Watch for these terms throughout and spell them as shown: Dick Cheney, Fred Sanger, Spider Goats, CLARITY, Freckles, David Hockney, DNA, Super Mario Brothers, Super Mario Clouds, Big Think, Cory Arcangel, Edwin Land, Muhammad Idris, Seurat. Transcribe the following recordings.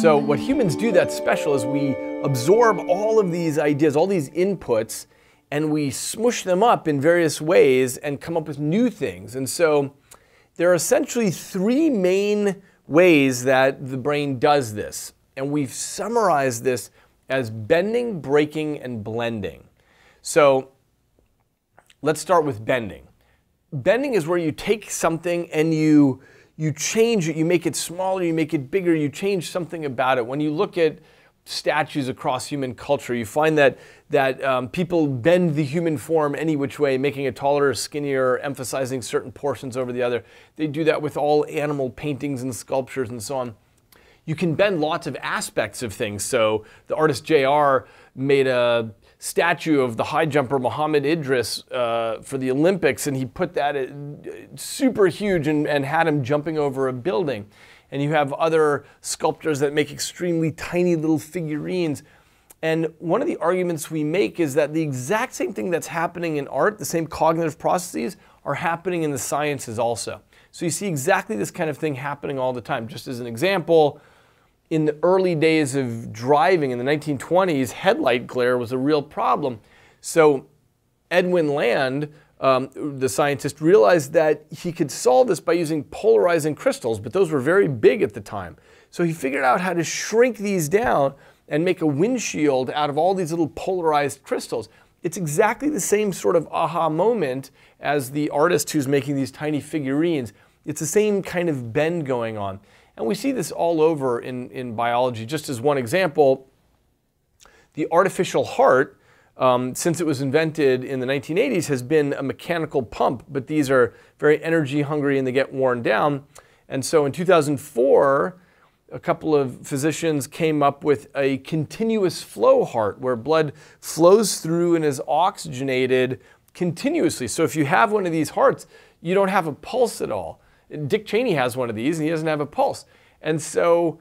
So what humans do that's special is we absorb all of these ideas, all these inputs, and we smush them up in various ways and come up with new things. And so there are essentially three main ways that the brain does this. And we've summarized this as bending, breaking, and blending. So let's start with bending. Bending is where you take something and you change it, you make it smaller, you make it bigger, you change something about it. When you look at statues across human culture, you find that people bend the human form any which way, making it taller, skinnier, emphasizing certain portions over the other. They do that with all animal paintings and sculptures and so on. You can bend lots of aspects of things. So the artist J.R. made a statue of the high jumper Muhammad Idris for the Olympics, and he put that super huge and had him jumping over a building. And you have other sculptors that make extremely tiny little figurines. And one of the arguments we make is that the exact same thing that's happening in art, the same cognitive processes, are happening in the sciences also. So you see exactly this kind of thing happening all the time. Just as an example, in the early days of driving in the 1920s, headlight glare was a real problem. So Edwin Land, the scientist, realized that he could solve this by using polarizing crystals, but those were very big at the time. So he figured out how to shrink these down and make a windshield out of all these little polarized crystals. It's exactly the same sort of aha moment as the artist who's making these tiny figurines. It's the same kind of bend going on. And we see this all over in biology. Just as one example, the artificial heart, since it was invented in the 1980s, has been a mechanical pump, but these are very energy hungry and they get worn down. And so in 2004, a couple of physicians came up with a continuous flow heart where blood flows through and is oxygenated continuously. So if you have one of these hearts, you don't have a pulse at all. Dick Cheney has one of these and he doesn't have a pulse. And so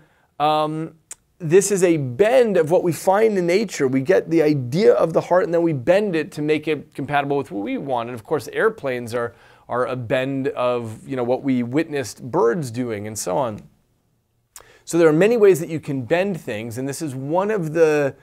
this is a bend of what we find in nature. We get the idea of the heart and then we bend it to make it compatible with what we want. And of course airplanes are a bend of, you know, what we witnessed birds doing and so on. So there are many ways that you can bend things, and this is one of the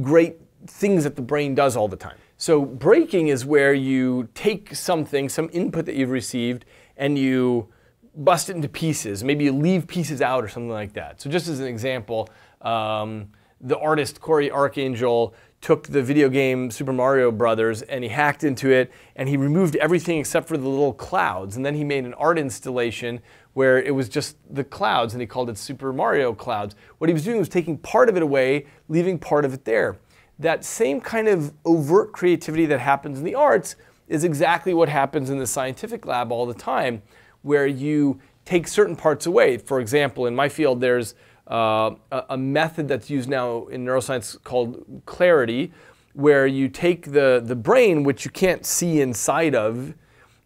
great things that the brain does all the time. So breaking is where you take something, some input that you've received, and you bust it into pieces. Maybe you leave pieces out or something like that. So just as an example, the artist Cory Arcangel took the video game Super Mario Brothers and he hacked into it and he removed everything except for the little clouds. And then he made an art installation where it was just the clouds and he called it Super Mario Clouds. What he was doing was taking part of it away, leaving part of it there. That same kind of overt creativity that happens in the arts is exactly what happens in the scientific lab all the time, where you take certain parts away. For example, in my field, there's a method that's used now in neuroscience called CLARITY, where you take the brain, which you can't see inside of,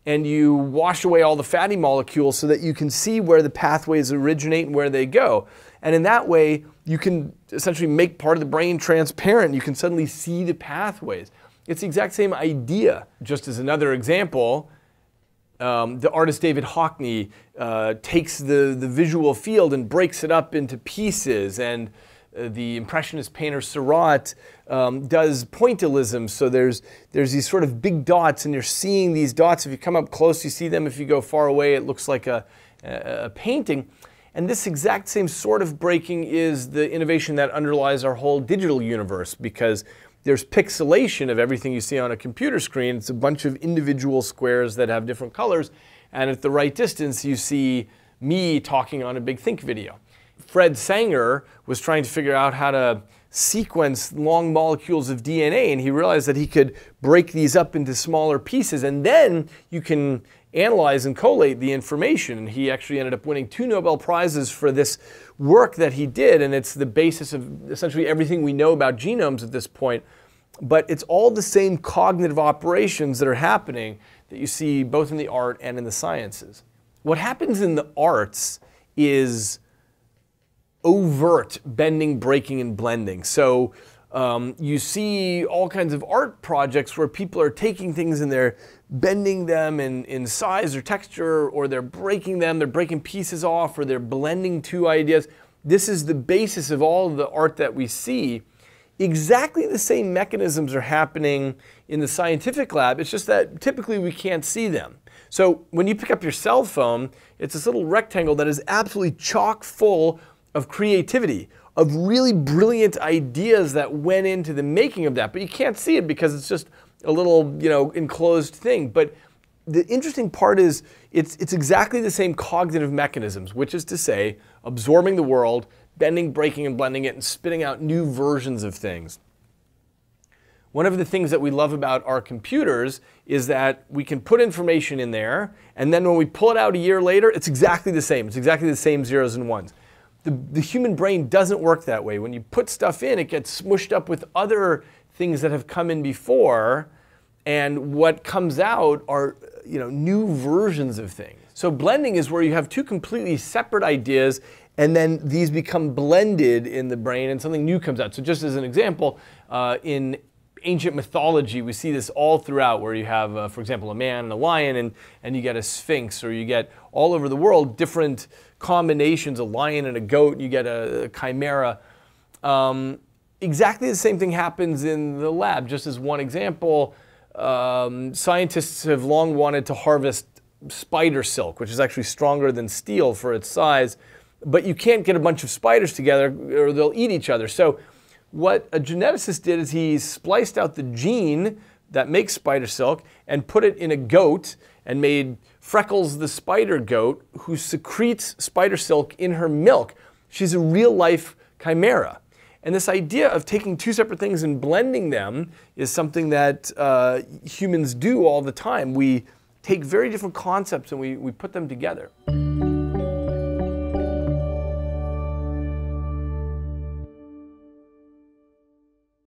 and you wash away all the fatty molecules so that you can see where the pathways originate and where they go. And in that way, you can essentially make part of the brain transparent. You can suddenly see the pathways. It's the exact same idea. Just as another example, the artist David Hockney takes the visual field and breaks it up into pieces, and the Impressionist painter Seurat does pointillism. So there's these sort of big dots, and you're seeing these dots. If you come up close, you see them. If you go far away, it looks like a painting. And this exact same sort of breaking is the innovation that underlies our whole digital universe, because there's pixelation of everything you see on a computer screen. It's a bunch of individual squares that have different colors, and at the right distance you see me talking on a Big Think video. Fred Sanger was trying to figure out how to sequence long molecules of DNA, and he realized that he could break these up into smaller pieces, and then you can analyze and collate the information. And he actually ended up winning 2 Nobel Prizes for this work that he did, and it's the basis of essentially everything we know about genomes at this point. But it's all the same cognitive operations that are happening that you see both in the art and in the sciences. What happens in the arts is overt bending, breaking, and blending. So you see all kinds of art projects where people are taking things and they're bending them in size or texture, or they're breaking them, they're breaking pieces off, or they're blending two ideas. This is the basis of all of the art that we see. Exactly the same mechanisms are happening in the scientific lab, it's just that typically we can't see them. So when you pick up your cell phone, it's this little rectangle that is absolutely chock full of creativity, of really brilliant ideas that went into the making of that, but you can't see it because it's just a little, you know, enclosed thing. But the interesting part is it's exactly the same cognitive mechanisms, which is to say absorbing the world, bending, breaking, and blending it, and spitting out new versions of things. One of the things that we love about our computers is that we can put information in there, and then when we pull it out a year later, it's exactly the same. It's exactly the same zeros and ones. The human brain doesn't work that way. When you put stuff in, it gets smooshed up with other things that have come in before, and what comes out are, you know, new versions of things. So blending is where you have two completely separate ideas, and then these become blended in the brain, and something new comes out. So just as an example, in ancient mythology, we see this all throughout, where you have, for example, a man and a lion, and you get a sphinx, or you get all over the world different combinations, a lion and a goat, and you get a chimera. Exactly the same thing happens in the lab. Just as one example, scientists have long wanted to harvest spider silk, which is actually stronger than steel for its size, but you can't get a bunch of spiders together or they'll eat each other. So what a geneticist did is he spliced out the gene that makes spider silk and put it in a goat and made Freckles the spider goat, who secretes spider silk in her milk. She's a real-life chimera. And this idea of taking two separate things and blending them is something that humans do all the time. We take very different concepts and we put them together.